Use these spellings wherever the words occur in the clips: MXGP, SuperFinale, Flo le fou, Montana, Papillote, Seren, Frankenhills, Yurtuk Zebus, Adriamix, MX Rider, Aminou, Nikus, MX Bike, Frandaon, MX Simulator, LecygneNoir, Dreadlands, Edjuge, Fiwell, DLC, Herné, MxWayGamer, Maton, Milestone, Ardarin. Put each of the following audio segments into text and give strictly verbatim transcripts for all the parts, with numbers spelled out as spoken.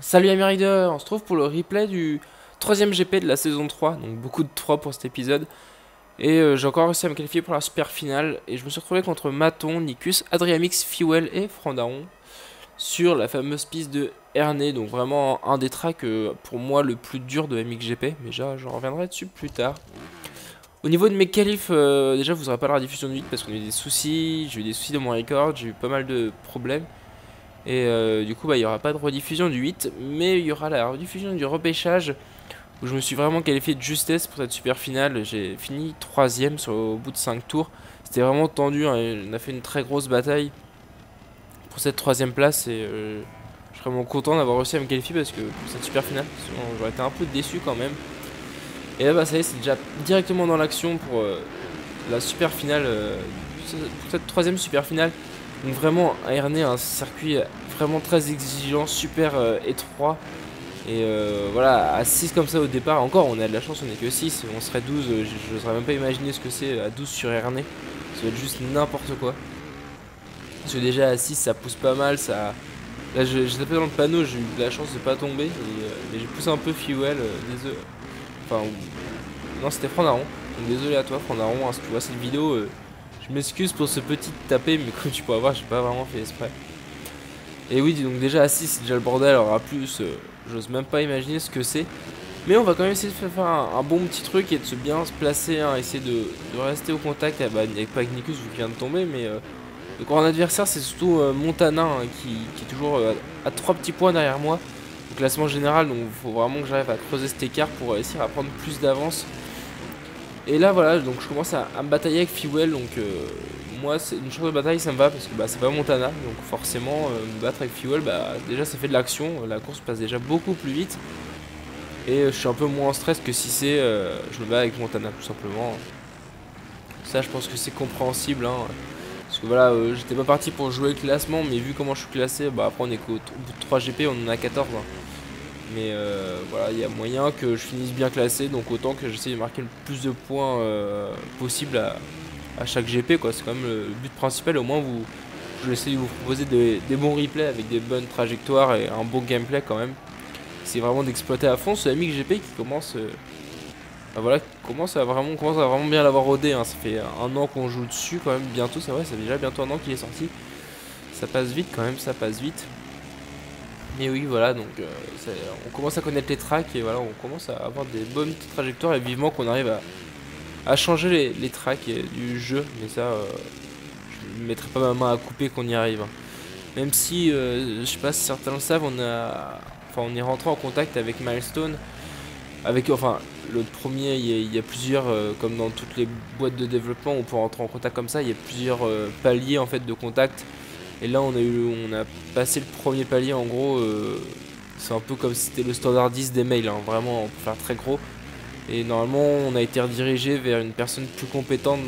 Salut M X Rider, on se trouve pour le replay du troisième G P de la saison trois, donc beaucoup de trois pour cet épisode. Et euh, j'ai encore réussi à me qualifier pour la super finale, et je me suis retrouvé contre Maton, Nikus, Adriamix, Fiwell et Frandaon sur la fameuse piste de Herné, donc vraiment un des tracks euh, pour moi le plus dur de M X G P, mais déjà j'en reviendrai dessus plus tard. Au niveau de mes qualifs, euh, déjà vous aurez pas la rediffusion de vite parce qu'on a eu des soucis, j'ai eu des soucis dans mon record, j'ai eu pas mal de problèmes. Et euh, du coup, bah, il n'y aura pas de rediffusion du huit, mais il y aura la rediffusion du repêchage où je me suis vraiment qualifié de justesse pour cette super finale. J'ai fini troisième au bout de cinq tours. C'était vraiment tendu, hein, et on a fait une très grosse bataille pour cette troisième place. Et euh, je suis vraiment content d'avoir réussi à me qualifier parce que pour cette super finale, j'aurais été un peu déçu quand même. Et là, bah, ça y est, c'est déjà directement dans l'action pour euh, la super finale, euh, pour cette troisième super finale. Donc vraiment, Herné, un circuit vraiment très exigeant, super euh, étroit. Et euh, voilà, à six comme ça au départ, encore on a de la chance, on n'est que six, on serait douze, euh, je n'aurais même pas imaginé ce que c'est à douze sur Herné. Ça va être juste n'importe quoi. Parce que déjà à six ça pousse pas mal, ça... Là j'ai tapé dans le panneau, j'ai eu de la chance de pas tomber, et, euh, mais j'ai poussé un peu Fiwell, euh, désolé. Enfin, non c'était Frandaon, donc désolé à toi Frandaon, hein, si tu vois cette vidéo... Euh... Je m'excuse pour ce petit tapé, mais comme tu pourras voir, j'ai pas vraiment fait exprès. Et oui, donc déjà à six, c'est déjà le bordel, alors à plus, euh, j'ose même pas imaginer ce que c'est. Mais on va quand même essayer de faire un, un bon petit truc et de se bien se placer, hein, essayer de, de rester au contact, avec, bah, avec Nikus, vu qu'il vient de tomber, mais... Euh, donc en adversaire, c'est surtout euh, Montana, hein, qui, qui est toujours euh, à trois petits points derrière moi. Au classement général, donc il faut vraiment que j'arrive à creuser cet écart pour réussir à prendre plus d'avance. Et là voilà, donc je commence à, à me batailler avec Fiwell, donc euh, moi c'est une chose de bataille, ça me va parce que bah, c'est pas Montana, donc forcément euh, me battre avec Fiwell, bah déjà ça fait de l'action, la course passe déjà beaucoup plus vite et je suis un peu moins en stress que si c'est euh, je me bats avec Montana tout simplement. Ça je pense que c'est compréhensible, hein, parce que voilà, euh, j'étais pas parti pour jouer le classement, mais vu comment je suis classé, bah après on est qu'au bout de trois G P, on en a quatorze. Hein. Mais euh, voilà, il y a moyen que je finisse bien classé, donc autant que j'essaie de marquer le plus de points euh, possible à, à chaque G P, quoi. C'est quand même le but principal, au moins vous, je vais essayer de vous proposer des, des bons replays avec des bonnes trajectoires et un bon gameplay quand même. C'est vraiment d'exploiter à fond ce M X G P qui commence, euh, ben voilà, qui commence à vraiment, commence à vraiment bien l'avoir rodé, hein. Ça fait un an qu'on joue dessus quand même, bientôt, c'est vrai, ça fait déjà bientôt un an qu'il est sorti. Ça passe vite quand même, ça passe vite. Et oui voilà, donc euh, ça, on commence à connaître les tracks et voilà, on commence à avoir des bonnes petites trajectoires et vivement qu'on arrive à, à changer les, les tracks et, du jeu, mais ça euh, je ne mettrai pas ma main à couper qu'on y arrive, hein. Même si euh, je sais pas si certains le savent, on a enfin on est rentré en contact avec Milestone, avec enfin le premier, il y a, il y a plusieurs euh, comme dans toutes les boîtes de développement on peut rentrer en contact comme ça, il y a plusieurs euh, paliers en fait de contact. Et là on a eu, on a passé le premier palier en gros, euh, c'est un peu comme si c'était le standard dix des mails, hein, vraiment pour faire très gros. Et normalement on a été redirigé vers une personne plus compétente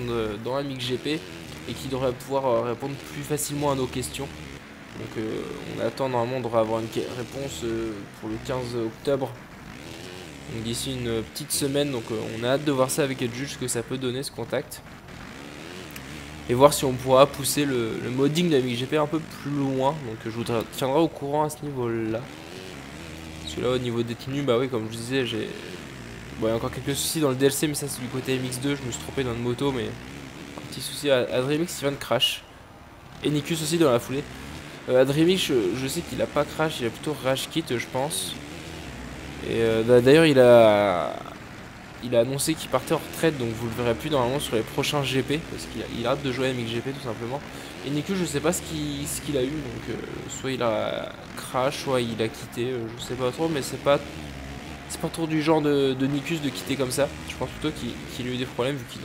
dans la M X G P et qui devrait pouvoir répondre plus facilement à nos questions. Donc euh, on attend, normalement on devrait avoir une réponse euh, pour le quinze octobre. Donc d'ici une petite semaine, donc euh, on a hâte de voir ça avec Edjuge, ce que ça peut donner ce contact. Et voir si on pourra pousser le, le modding de la M X G P un peu plus loin. Donc je vous tiendrai au courant à ce niveau-là. Parce que là au niveau des tenues, bah oui comme je disais, j'ai bon, y a encore quelques soucis dans le D L C, mais ça c'est du côté M X deux, je me suis trompé dans le moto, mais un petit souci à Adriamix, il vient de crash. Et Nikus aussi dans la foulée. Euh, Adriamix, je, je sais qu'il a pas crash, il a plutôt rage quit je pense. Et euh, d'ailleurs il a... Il a annoncé qu'il partait en retraite, donc vous le verrez plus normalement sur les prochains G P, parce qu'il a, a hâte de jouer à M X G P tout simplement. Et Nikus, je sais pas ce qu'il ce qu'il a eu, donc euh, soit il a crash, soit il a quitté, euh, je sais pas trop, mais c'est pas c'est pas trop du genre de, de Nikus de quitter comme ça. Je pense plutôt qu'il qu'il a eu des problèmes, vu qu'il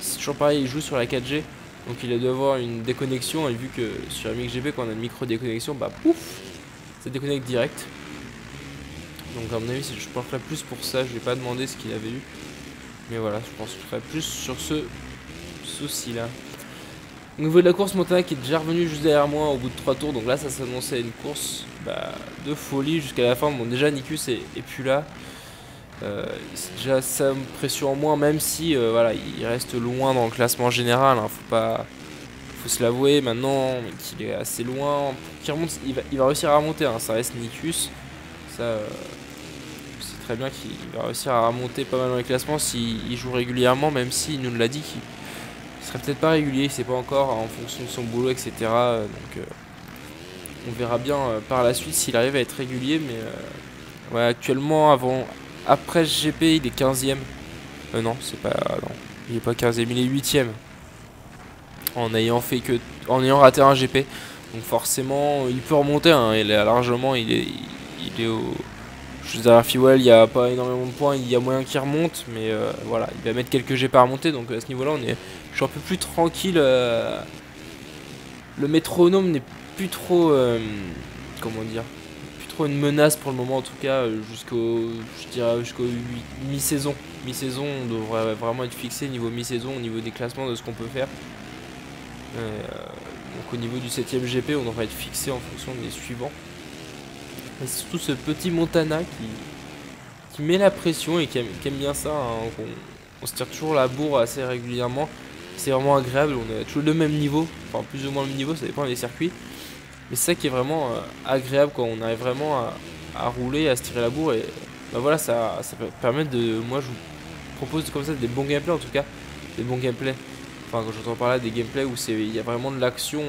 c'est toujours pareil, il joue sur la quatre G, donc il a dû avoir une déconnexion, et vu que sur M X G P, quand on a une micro déconnexion, bah pouf, ça déconnecte direct. Donc à mon avis je parlerai plus pour ça, je vais pas demander ce qu'il avait eu. Mais voilà, je pense que je ferai plus sur ce souci là. Au niveau de la course, Montana qui est déjà revenu juste derrière moi au bout de trois tours. Donc là ça s'annonçait une course bah, de folie jusqu'à la fin. Bon déjà Nikus est, est plus là. Euh, déjà ça me pression en moins, même si euh, voilà, il reste loin dans le classement général, hein, faut pas, faut se l'avouer maintenant qu'il est assez loin. Qu'il remonte, il va, il va réussir à remonter, hein, ça reste Nikus, ça euh, c'est très bien qu'il va réussir à remonter pas mal dans les classements s'il joue régulièrement, même s'il nous l'a dit qu'il serait peut-être pas régulier, il sait pas encore, hein, en fonction de son boulot, et cetera. Euh, donc euh, on verra bien euh, par la suite s'il arrive à être régulier, mais euh, ouais, actuellement avant. Après G P, il est quinzième. Euh, non, c'est pas. Non, il est pas quinzième, il est huitième. En ayant fait que. En ayant raté un G P. Donc forcément, il peut remonter. Hein, il est largement. Il est. Il est au. Juste derrière Fiwell, il n'y a pas énormément de points. Il y a moyen qu'il remonte. Mais euh, voilà, il va mettre quelques G P à remonter. Donc à ce niveau-là, on est. Je suis un peu plus tranquille. Euh... Le métronome n'est plus trop. Euh... Comment dire ? Trop une menace pour le moment, en tout cas jusqu'au, je dirais jusqu'au mi-saison. Mi-saison, on devrait vraiment être fixé niveau mi-saison, au niveau des classements de ce qu'on peut faire. Euh, donc au niveau du septième G P, on devrait être fixé en fonction des suivants. Et surtout ce petit Montana qui, qui met la pression et qui aime, qui aime bien ça. Hein. On, on se tire toujours la bourre assez régulièrement. C'est vraiment agréable. On est toujours le même niveau, enfin plus ou moins le même niveau, ça dépend des circuits. Mais c'est ça qui est vraiment euh, agréable quand on arrive vraiment à, à rouler, à se tirer la bourre. Et bah voilà, ça, ça peut permettre de. Moi, je vous propose comme ça des bons gameplays en tout cas. Des bons gameplays. Enfin, quand j'entends parler des gameplays où il y a vraiment de l'action,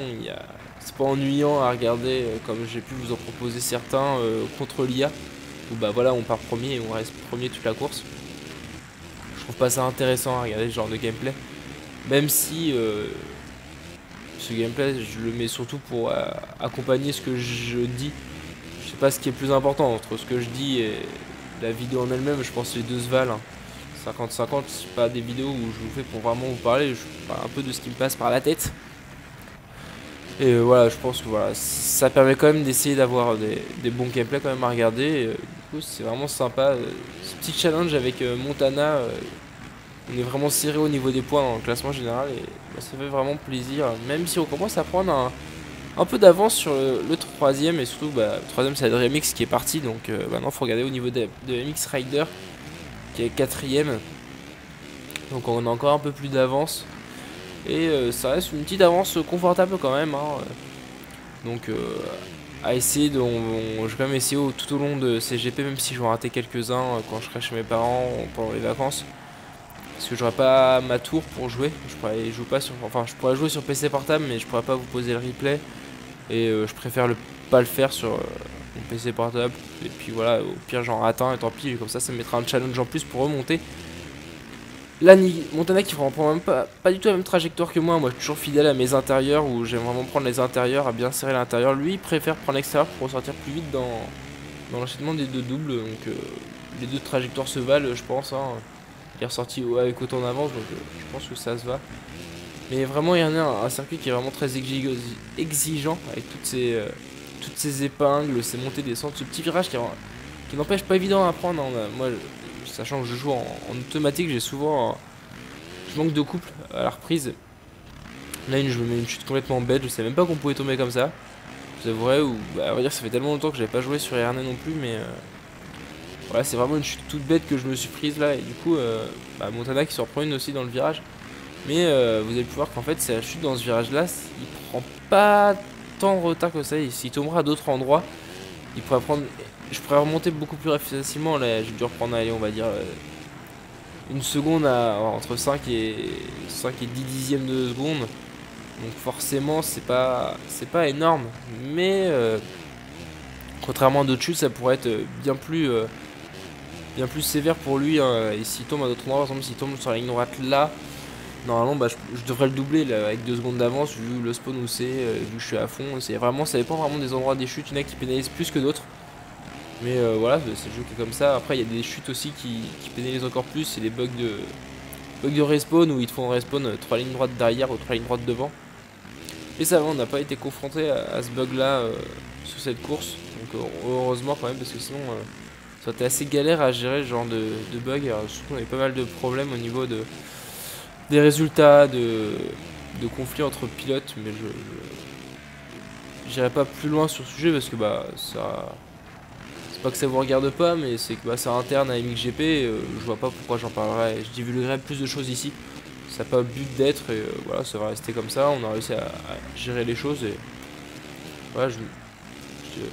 c'est pas ennuyant à regarder euh, comme j'ai pu vous en proposer certains euh, contre l'I A. Où bah voilà, on part premier et on reste premier toute la course. Je trouve pas ça intéressant à regarder ce genre de gameplay. Même si. Euh, Ce gameplay, je le mets surtout pour euh, accompagner ce que je dis. Je sais pas ce qui est plus important entre ce que je dis et la vidéo en elle-même. Je pense que les deux se valent. cinquante cinquante, hein. C'est pas des vidéos où je vous fais pour vraiment vous parler. Je parle un peu de ce qui me passe par la tête. Et euh, voilà, je pense que voilà, ça permet quand même d'essayer d'avoir des, des bons gameplays quand même à regarder. Et, euh, du coup, c'est vraiment sympa. Euh, ce petit challenge avec euh, Montana. Euh, On est vraiment serré au niveau des points dans le classement général et bah, ça fait vraiment plaisir. Même si on commence à prendre un, un peu d'avance sur le troisième et surtout bah, le troisième c'est Adriamix qui est parti. Donc euh, maintenant il faut regarder au niveau de, de M X Rider qui est quatrième. Donc on a encore un peu plus d'avance. Et euh, ça reste une petite avance confortable quand même. Hein. Donc euh, à essayer, de, on, on, je vais quand même essayer au, tout au long de ces G P, même si je vais en rater quelques-uns quand je serai chez mes parents pendant les vacances. Parce que j'aurais pas ma tour pour jouer, je pourrais, joue pas sur, enfin, je pourrais jouer sur P C portable mais je pourrais pas vous poser le replay. Et euh, je préfère le, pas le faire sur euh, mon P C portable. Et puis voilà, au pire j'en rate un et tant pis, et comme ça ça me mettra un challenge en plus pour remonter. Là Montana qui reprend même pas, pas du tout la même trajectoire que moi, moi je suis toujours fidèle à mes intérieurs où j'aime vraiment prendre les intérieurs, à bien serrer l'intérieur. Lui il préfère prendre l'extérieur pour ressortir plus vite dans, dans l'enchaînement des deux doubles. Donc euh, les deux trajectoires se valent je pense. Hein. Il est ressorti avec autant d'avance, donc euh, je pense que ça se va. Mais vraiment, il y en a un, un circuit qui est vraiment très exigeant avec toutes ces, euh, toutes ces épingles, ces montées, descentes, ce petit virage qui, qui n'empêche pas évident à prendre. Hein. Moi, je, sachant que je joue en, en automatique, j'ai souvent. Euh, je manque de couple à la reprise. Là, une, je me mets une chute complètement bête, je sais même pas qu'on pouvait tomber comme ça. C'est vrai, ou bah, à vrai dire, ça fait tellement longtemps que j'avais pas joué sur Herné non plus, mais. Euh, Voilà, c'est vraiment une chute toute bête que je me suis prise là et du coup euh, bah, Montana qui s'en prend une aussi dans le virage. Mais euh, vous allez pouvoir qu'en fait c'est la chute dans ce virage là, il prend pas tant de retard que ça. S'il tombera à d'autres endroits, il pourrait prendre. Je pourrais remonter beaucoup plus facilement là, j'ai dû reprendre allez on va dire euh, une seconde à entre cinq et cinq et dix dixièmes de seconde. Donc forcément c'est pas c'est pas énorme. Mais euh, contrairement à d'autres chutes ça pourrait être bien plus. Euh, Bien plus sévère pour lui, hein. Et s'il tombe à d'autres endroits, par exemple s'il tombe sur la ligne droite là, normalement bah, je, je devrais le doubler là, avec deux secondes d'avance vu le spawn où c'est, euh, vu que je suis à fond, c'est vraiment, ça dépend vraiment des endroits des chutes, il y en a qui pénalisent plus que d'autres. Mais euh, voilà, c'est le jeu qui est comme ça, après il y a des chutes aussi qui, qui pénalisent encore plus, c'est des bugs de bugs de respawn où ils te font respawn trois lignes droites derrière ou trois lignes droites devant. Et ça va, on n'a pas été confronté à, à ce bug là euh, sur cette course, donc heureusement quand même parce que sinon... Euh, C'était assez galère à gérer ce genre de, de bug. Alors, surtout on avait pas mal de problèmes au niveau de, des résultats, de, de conflits entre pilotes, mais je n'irai pas plus loin sur le sujet parce que bah ça c'est pas que ça vous regarde pas, mais c'est que bah, ça interne à M X G P, euh, je vois pas pourquoi j'en parlerai, je divulguerai plus de choses ici. Ça n'a pas le but d'être, et euh, voilà, ça va rester comme ça, on a réussi à, à gérer les choses, et voilà, je je,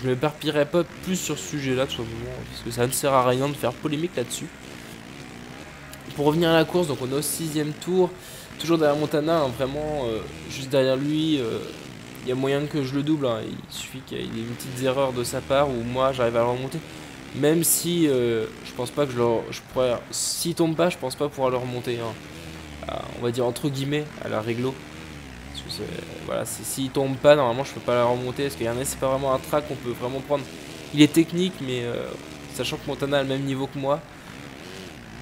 je m'éparpillerai pas plus sur ce sujet-là, tout simplement, parce que ça ne sert à rien de faire polémique là-dessus. Pour revenir à la course, donc on est au sixième tour, toujours derrière Montana, hein, vraiment, euh, juste derrière lui, euh, il y a moyen que je le double, hein. Il suffit qu'il y ait une petite erreur de sa part où moi j'arrive à le remonter. Même si euh, je pense pas que je le je pourrais. S'il tombe pas, je pense pas pouvoir le remonter. Hein. À, on va dire entre guillemets à la réglo. Parce que voilà, s'il tombe pas, normalement je peux pas la remonter. Parce qu'il y en a, c'est pas vraiment un track qu'on peut vraiment prendre. Il est technique, mais euh, sachant que Montana a le même niveau que moi,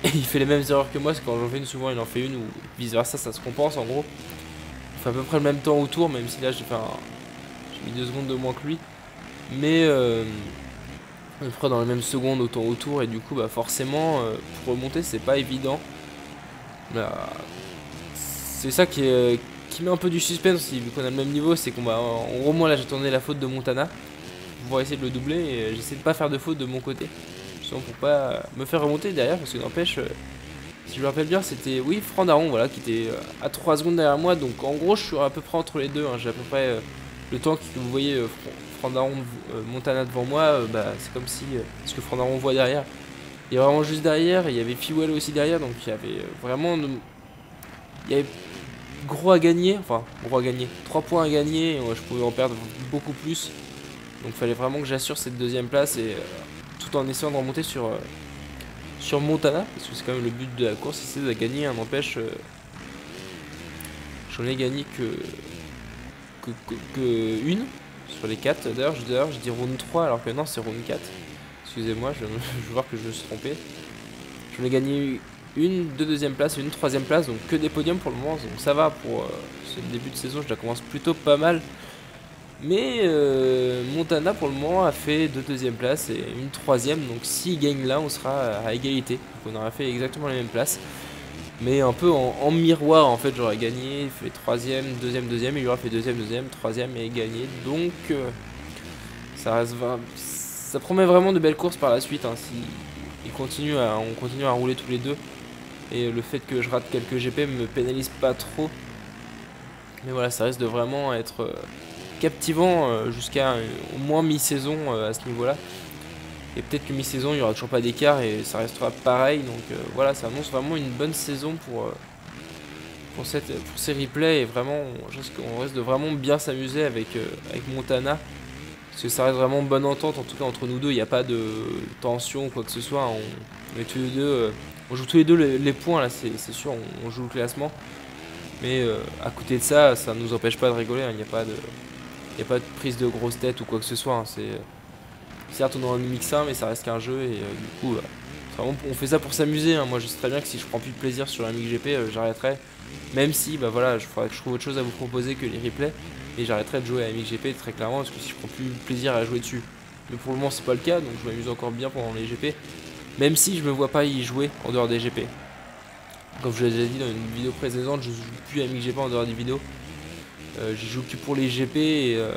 et il fait les mêmes erreurs que moi. Parce que quand j'en fais une, souvent il en fait une, ou vice versa, ça se compense en gros. À peu près le même temps autour, même si là j'ai fait un... j'ai mis deux secondes de moins que lui, mais euh, on fera dans les mêmes secondes autant autour, et du coup bah forcément euh, pour remonter c'est pas évident. Bah, c'est ça qui, est, qui met un peu du suspense, vu qu'on a le même niveau, c'est qu'on va en gros, moi là j'attendais la faute de Montana pour pouvoir essayer de le doubler, et j'essaie de pas faire de faute de mon côté, sinon pour pas me faire remonter derrière, parce que n'empêche. Euh, Si je me rappelle bien, c'était oui Frandaon, voilà, qui était à trois secondes derrière moi, donc en gros je suis à peu près entre les deux, hein. J'ai à peu près euh, le temps que vous voyez euh, Frandaon, euh, Montana devant moi, euh, bah, c'est comme si euh, ce que Frandaon voit derrière, il y a vraiment juste derrière, et il y avait Fiwell aussi derrière, donc il y avait euh, vraiment de... il y avait gros à gagner, enfin gros à gagner, trois points à gagner, et ouais, je pouvais en perdre beaucoup plus, donc il fallait vraiment que j'assure cette deuxième place, et euh, tout en essayant de remonter sur... Euh, sur Montana, parce que c'est quand même le but de la course, c'est de gagner, hein, n'empêche, euh, j'en ai gagné que, que, que, que une sur les quatre, d'ailleurs je, je dis round trois alors que non c'est round quatre, excusez-moi, je, je vais voir que je me suis trompé, j'en ai gagné une, deux deuxième place, une troisième place, donc que des podiums pour le moment, donc ça va pour euh, ce début de saison, je la commence plutôt pas mal, mais euh, Montana pour le moment a fait deux deuxième places et une troisième, donc s'il gagne là on sera à égalité, donc on aura fait exactement les mêmes places, mais un peu en, en miroir en fait, j'aurais gagné, fait troisième, deuxième, deuxième, et il aura fait deuxième, deuxième, troisième et gagné, donc euh, ça reste vingt... ça promet vraiment de belles courses par la suite, hein, si il continue à, on continue à rouler tous les deux, et le fait que je rate quelques G P me pénalise pas trop, mais voilà, ça risque de vraiment être... Euh, captivant jusqu'à euh, au moins mi-saison euh, à ce niveau-là, et peut-être que mi-saison il n'y aura toujours pas d'écart et ça restera pareil, donc euh, voilà, ça annonce vraiment une bonne saison pour euh, pour, cette, pour ces replays, et vraiment on, je pense qu'on reste de vraiment bien s'amuser avec euh, avec Montana, parce que ça reste vraiment bonne entente en tout cas entre nous deux, il n'y a pas de tension ou quoi que ce soit, on, on est tous les deux, euh, on joue tous les deux les, les points là, c'est sûr, on, on joue le classement, mais euh, à côté de ça, ça ne nous empêche pas de rigoler, il hein, n'y a pas de Il n'y a pas de prise de grosse tête ou quoi que ce soit. Hein. C'est certes on est en M X un, mais ça reste qu'un jeu, et euh, du coup, bah, vraiment, on fait ça pour s'amuser. Hein. Moi, je sais très bien que si je prends plus de plaisir sur la M X G P, euh, j'arrêterai. Même si, bah voilà, je faudrait que je trouve autre chose à vous proposer que les replays, et j'arrêterai de jouer à M X G P très clairement, parce que si je prends plus de plaisir à jouer dessus. Mais pour le moment, c'est pas le cas, donc je m'amuse encore bien pendant les G P, même si je me vois pas y jouer en dehors des G P. Comme je l'ai déjà dit dans une vidéo précédente, je joue plus à M X G P en dehors des vidéos. Euh, j'y joue plus pour les G P, et euh,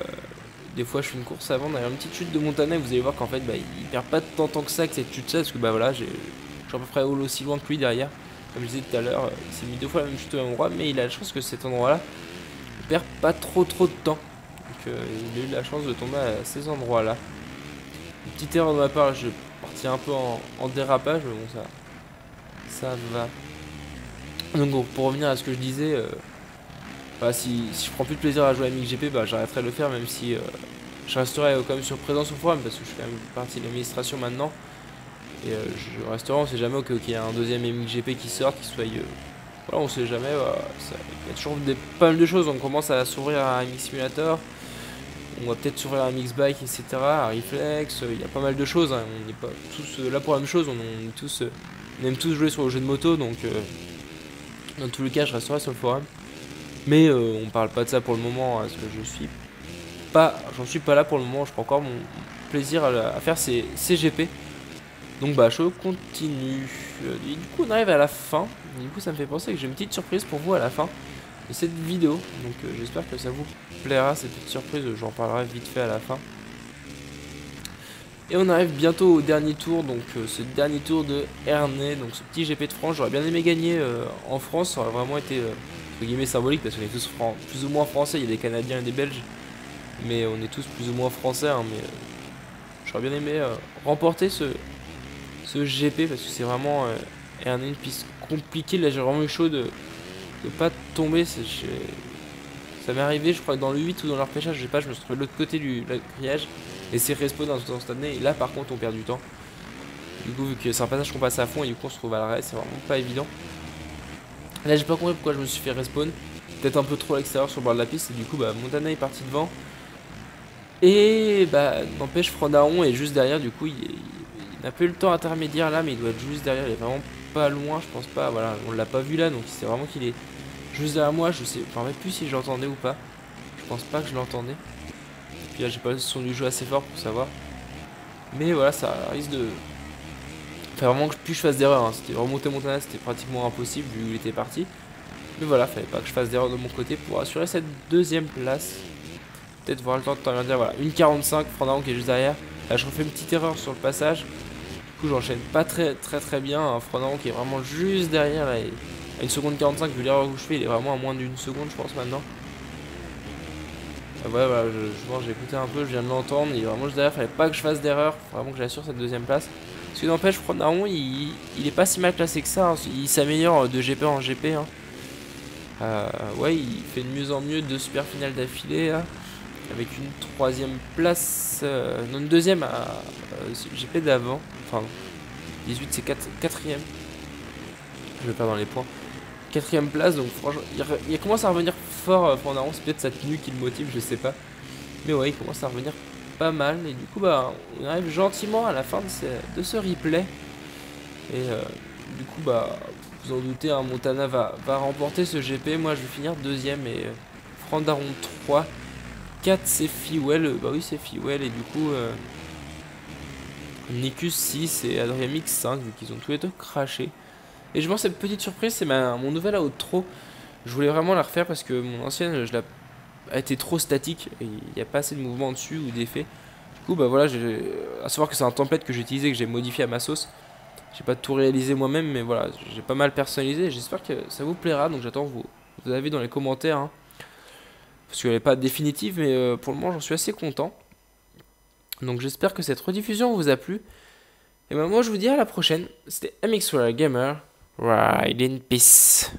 des fois je fais une course avant derrière une petite chute de Montana, et vous allez voir qu'en fait bah, il perd pas tant tant que ça que cette chute là, parce que bah voilà, j'ai à peu près aussi loin que lui derrière, comme je disais tout à l'heure, il s'est mis deux fois la même chute au même endroit, mais il a la chance que cet endroit là il perd pas trop trop de temps, donc euh, il a eu la chance de tomber à ces endroits là. Une petite erreur de ma part, je partis un peu en, en dérapage, mais bon, ça ça va. Donc pour revenir à ce que je disais, euh, Bah, si, si je prends plus de plaisir à jouer à M X G P, bah, j'arrêterai de le faire, même si euh, je resterai euh, quand même sur présence au forum, parce que je fais quand même partie de l'administration maintenant, et euh, je resterai, on sait jamais qu'il y a un deuxième M X G P qui sort, qui soit... Euh, voilà, on sait jamais, bah, ça, il y a toujours des, pas mal de choses, on commence à s'ouvrir à M X Simulator, on va peut-être s'ouvrir à M X Bike, et cetera, à Reflex, euh, il y a pas mal de choses, hein, on n'est pas tous euh, là pour la même chose, on, on, est tous, euh, on aime tous jouer sur le jeu de moto, donc euh, dans tous les cas, je resterai sur le forum. Mais euh, on parle pas de ça pour le moment, hein, parce que je suis pas, j'en suis pas là pour le moment, je prends encore mon plaisir à, à faire ces, ces G P. Donc bah je continue. Et du coup on arrive à la fin, et du coup ça me fait penser que j'ai une petite surprise pour vous à la fin de cette vidéo. Donc euh, j'espère que ça vous plaira, cette petite surprise, j'en parlerai vite fait à la fin. Et on arrive bientôt au dernier tour, donc euh, ce dernier tour de Herné, donc ce petit G P de France. J'aurais bien aimé gagner euh, en France, ça aurait vraiment été euh, entre guillemets symbolique parce qu'on est tous plus ou moins français, il y a des Canadiens et des Belges, mais on est tous plus ou moins français, hein, mais euh, j'aurais bien aimé euh, remporter ce, ce G P parce que c'est vraiment euh, Herné, une piste compliquée. Là j'ai vraiment eu chaud de ne pas tomber, ça m'est arrivé je crois que dans le huit ou dans le repêchage, je sais pas, je me suis trouvé de l'autre côté du grillage. Et c'est respawn dans cette année. Et là, par contre, on perd du temps. Du coup, vu que c'est un passage qu'on passe à fond et du coup, on se trouve à l'arrêt, c'est vraiment pas évident. Là, j'ai pas compris pourquoi je me suis fait respawn. Peut-être un peu trop à l'extérieur sur le bord de la piste. Et du coup, bah, Montana est parti devant. Et bah, n'empêche, Frandaon est juste derrière. Du coup, il, il, il n'a pas eu le temps intermédiaire là, mais il doit être juste derrière. Il est vraiment pas loin, je pense pas. Voilà, on l'a pas vu là. Donc, c'est vraiment qu'il est juste derrière moi. Je sais, enfin, même plus si je l'entendais ou pas. Je pense pas que je l'entendais. Là j'ai pas le son du jeu assez fort pour savoir, mais voilà, ça risque de faire vraiment que plus je fasse d'erreur, hein. C'était remonter Montana, c'était pratiquement impossible vu qu'il était parti, mais voilà, fallait pas que je fasse d'erreur de mon côté pour assurer cette deuxième place. Peut-être voir le temps de temps dire voilà, une quarante-cinq, Frandaon qui est juste derrière. Là je refais une petite erreur sur le passage, du coup j'enchaîne pas très très très bien, hein. Frandaon qui est vraiment juste derrière là, et à une seconde quarante-cinq vu l'erreur que je fais, il est vraiment à moins d'une seconde je pense maintenant. Ouais, voilà, je, je pense j'ai écouté un peu, je viens de l'entendre, il est vraiment juste derrière, fallait pas que je fasse d'erreur, vraiment que j'assure cette deuxième place. Ce qui n'empêche, Frandaon, il, il est pas si mal classé que ça, hein. Il s'améliore de G P en G P. Hein. Euh, ouais, il fait de mieux en mieux, deux super finales d'affilée, hein, avec une troisième place, euh, non une deuxième à euh, G P d'avant, enfin dix-huit c'est quatrième, je vais perdre dans les points. Quatrième place, donc franchement, il, il commence à revenir fort, euh, Frandaon, c'est peut-être sa tenue qui le motive, je sais pas. Mais ouais, il commence à revenir pas mal, et du coup, bah, on arrive gentiment à la fin de ce, de ce replay. Et euh, du coup, bah, vous en doutez, hein, Montana va, va remporter ce G P, moi je vais finir deuxième, et euh, Frandaon trois, quatre c'est Fiwell, euh, bah oui c'est Fiwell, et du coup, euh, Nikus six et Adriamix cinq, vu qu'ils ont tous les deux crashé. Et je pense cette petite surprise, c'est mon nouvel outro. Je voulais vraiment la refaire parce que mon ancienne, je a été trop statique. Il n'y a pas assez de mouvement dessus ou d'effet. Du coup, bah voilà, à savoir que c'est un template que j'ai utilisé, que j'ai modifié à ma sauce. J'ai pas tout réalisé moi-même, mais voilà, j'ai pas mal personnalisé. J'espère que ça vous plaira. Donc j'attends vos, vos avis dans les commentaires, hein. Parce qu'elle n'est pas définitive, mais euh, pour le moment, j'en suis assez content. Donc j'espère que cette rediffusion vous a plu. Et bah, moi, je vous dis à la prochaine. C'était MxWayGamer. Ride in peace.